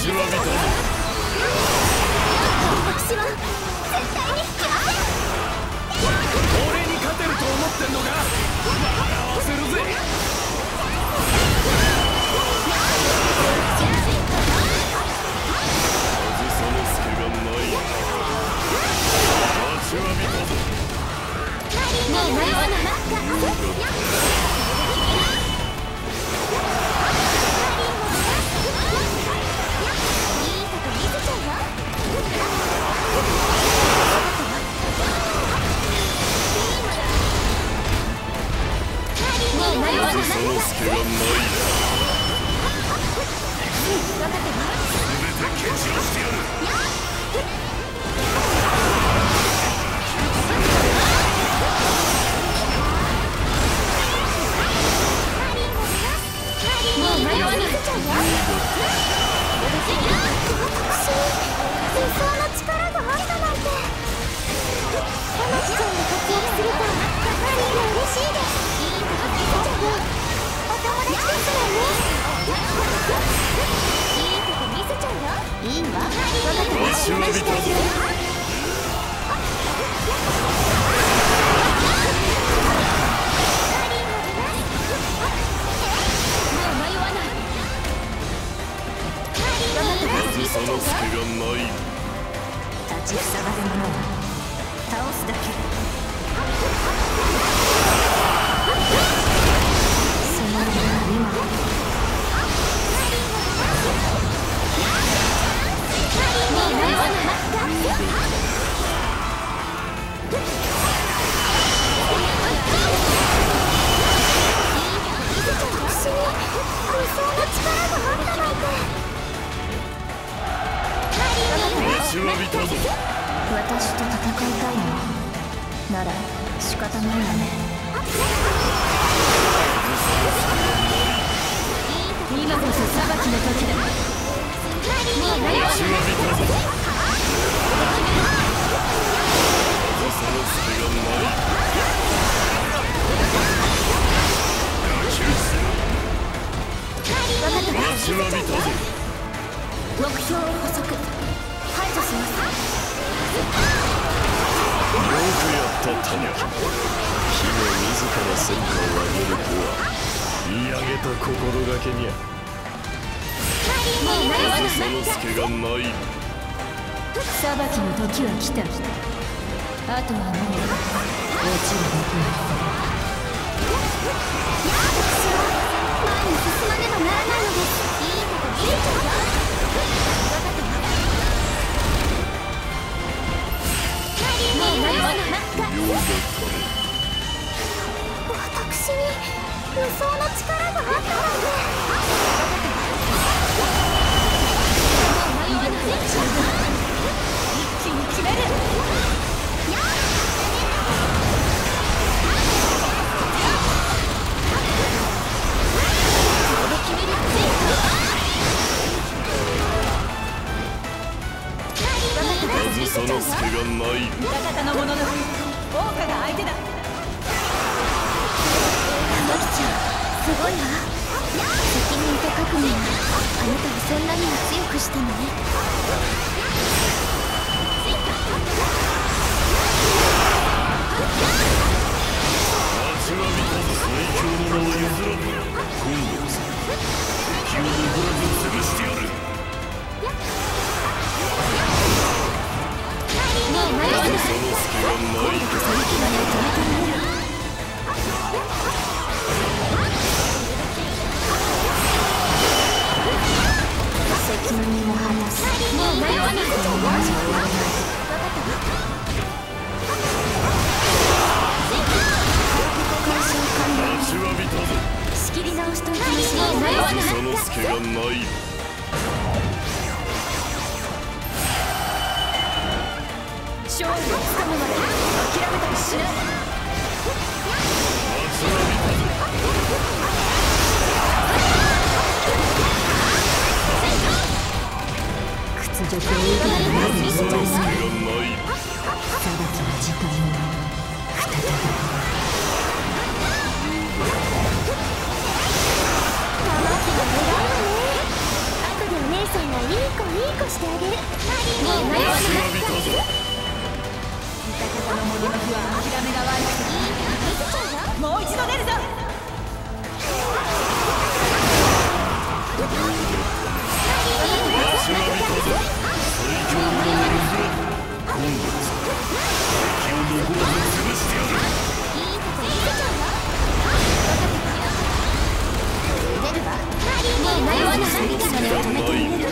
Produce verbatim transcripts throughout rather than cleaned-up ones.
ちは認める。私は絶対に引きません。俺に勝てると思ってんのか？笑わせるぜ。こしてあげる。マリーに迷わせます。味方の森の木は諦めが悪く、もう一度出るぞ。勝ててようござい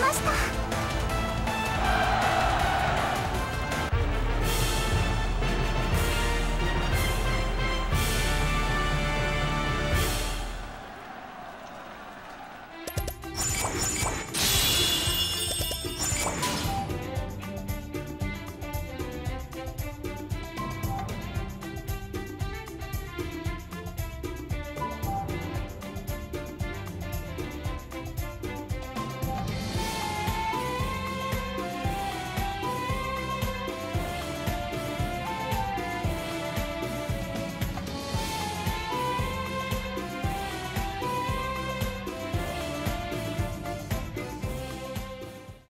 ました。